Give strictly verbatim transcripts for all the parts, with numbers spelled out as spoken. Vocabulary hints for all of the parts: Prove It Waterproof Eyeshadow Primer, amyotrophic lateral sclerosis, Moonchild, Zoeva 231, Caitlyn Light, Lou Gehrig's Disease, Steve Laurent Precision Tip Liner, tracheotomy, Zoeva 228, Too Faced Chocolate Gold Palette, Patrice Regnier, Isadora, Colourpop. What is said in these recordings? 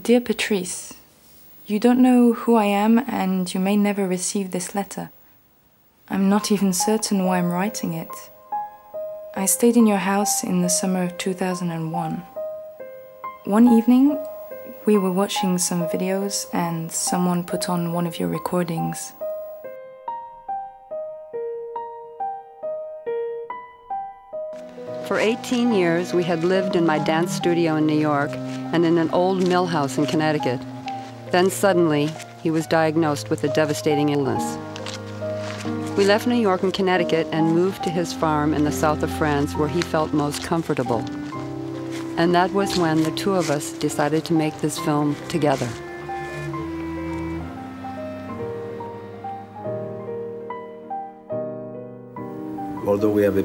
Dear Patrice, you don't know who I am and you may never receive this letter. I'm not even certain why I'm writing it. I stayed in your house in the summer of two thousand one. One evening, we were watching some videos and someone put on one of your recordings. For eighteen years, we had lived in my dance studio in New York and in an old mill house in Connecticut. Then suddenly, he was diagnosed with a devastating illness. We left New York and Connecticut and moved to his farm in the south of France where he felt most comfortable. And that was when the two of us decided to make this film together. Although we have a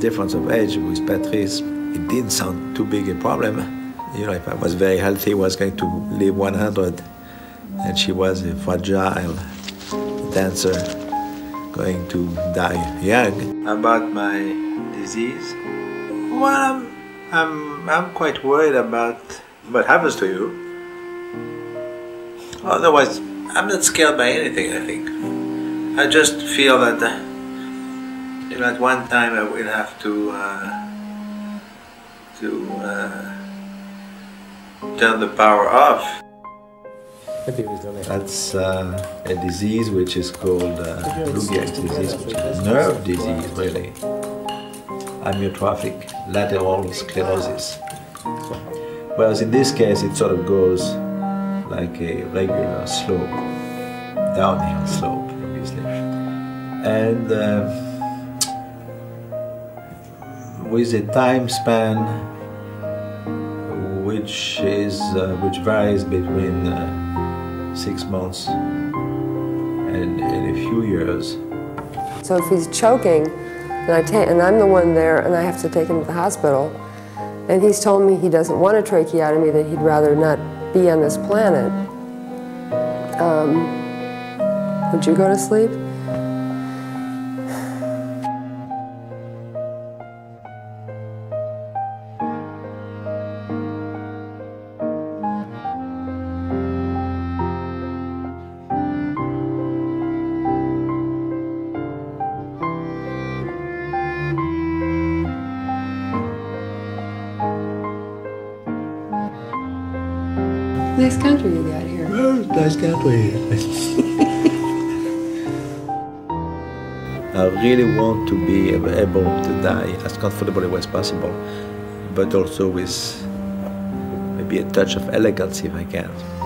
difference of age with Patrice, it didn't sound too big a problem. You know, if I was very healthy, I was going to live one hundred. And she was a fragile dancer going to die young. About my disease? Well, I'm I'm, I'm quite worried about what happens to you. Otherwise, I'm not scared by anything, I think. I just feel that, uh, you know, at one time I will have to, uh, to uh, turn the power off. That's uh, a disease which is called uh, Lou Gehrig's disease, which is a nerve disease, really. Amyotrophic lateral sclerosis. Whereas in this case, it sort of goes like a regular slope, downhill slope, obviously. And uh, with a time span which is uh, which varies between uh, six months and, and a few years. So if he's choking. And, I ta and I'm the one there, and I have to take him to the hospital. And he's told me he doesn't want a tracheotomy, that he'd rather not be on this planet. Um, would you go to sleep? Nice country you got here. Oh, nice country. I really want to be able to die as comfortably as possible, but also with maybe a touch of elegance if I can.